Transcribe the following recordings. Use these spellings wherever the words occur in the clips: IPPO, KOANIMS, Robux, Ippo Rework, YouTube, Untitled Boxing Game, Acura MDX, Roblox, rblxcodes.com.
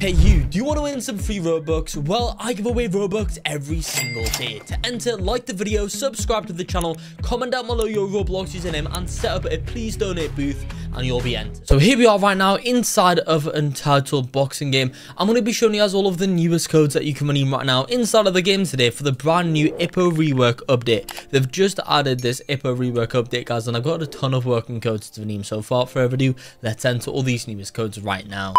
Hey you, do you want to win some free Robux? Well, I give away Robux every single day. To enter, like the video, subscribe to the channel, comment down below your Roblox username, and set up a please donate booth, and you'll be entered. So here we are right now inside of Untitled Boxing Game. I'm going to be showing you guys all of the newest codes that you can redeem right now inside of the game today for the brand new Ippo Rework update. They've just added this Ippo Rework update, guys, and I've got a ton of working codes to redeem. So without further ado, let's enter all these newest codes right now.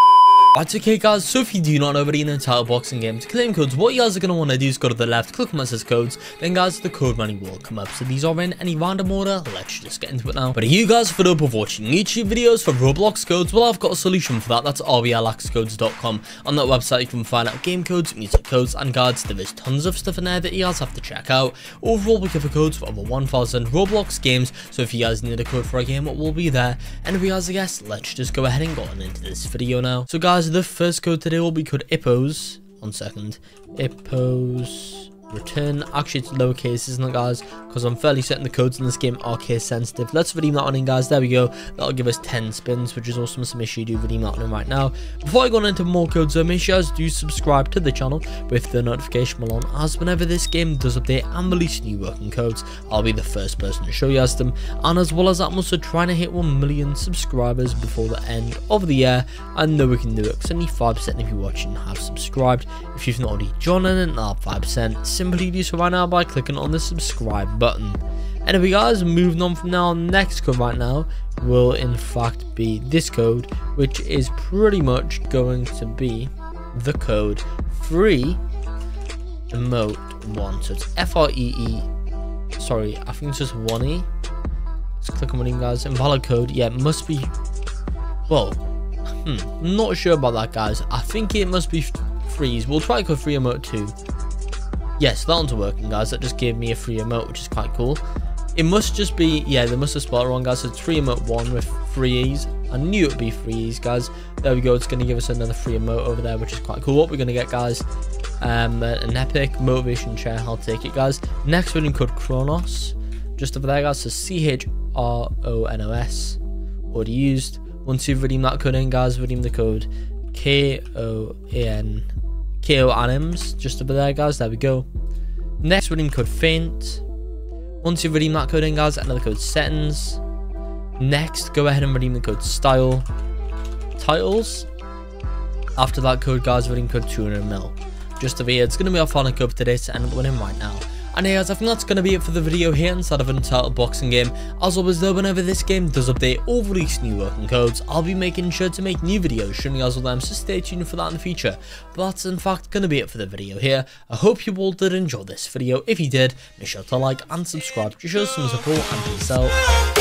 That's okay guys, so if you do not know already in the Untitled Boxing Game to claim codes, what you guys are going to want to do is go to the left, click on says codes, then guys the code menu will come up. So these are in any random order, let's just get into it now. But you guys fed up of watching YouTube videos for Roblox codes? Well, I've got a solution for that, that's rblxcodes.com. On that website you can find out game codes, music codes and guides. There is tons of stuff in there that you guys have to check out. Overall we cover codes for over 1000 Roblox games, so if you guys need a code for a game it will be there. And we guys, I guess let's just go ahead and go on into this video now. So guys, the first code today will be called Ippos. One second. Ippos return. Actually, it's lowercase, isn't it, guys? Because I'm fairly certain the codes in this game are case sensitive. Let's redeem that on in, guys. There we go. That'll give us 10 spins, which is awesome. So make sure you do redeem that on in right now. Before I go on into more codes, though, make sure you guys do subscribe to the channel with the notification bell on, as whenever this game does update and release new working codes, I'll be the first person to show you guys them. And as well as that, I'm also trying to hit 1 million subscribers before the end of the year. I know we can do it, because only 5% of you watching have subscribed. If you've not already joined in, that 5%. Simply do so right now by clicking on the subscribe button. Anyway guys, moving on from now, next code right now will in fact be this code, which is pretty much going to be the code free emote one. So it's free, sorry, I think it's just one e. Let's click on it in, guys. Invalid code, yeah, it must be, well, not sure about that, guys. I think it must be freeze. We'll try code free emote 2. Yes, that one's working, guys. That just gave me a free emote, which is quite cool. It must just be, yeah, they must have spelled it wrong, guys. So it's free emote 1 with 3 E's. I knew it would be 3 E's, guys. There we go. It's going to give us another free emote over there, which is quite cool. What we're going to get, guys, an epic motivation chair. I'll take it, guys. Next one called Chronos. Just over there, guys. So CHRONOS. Already used. Once you've redeemed that code in, guys, redeem the code KOANIMS, just over there, guys. There we go. Next, redeem code faint. Once you redeem that code in, guys, another code settings. Next, go ahead and redeem the code style titles. After that code, guys, redeem code 200 mil. Just over here, it's going to be our final code for today to end up winning right now. And hey guys, I think that's going to be it for the video here inside of Untitled Boxing Game. As always though, whenever this game does update or release new working codes, I'll be making sure to make new videos showing you guys all them, so stay tuned for that in the future. But that's in fact going to be it for the video here. I hope you all did enjoy this video. If you did, make sure to like and subscribe to show some support and peace out.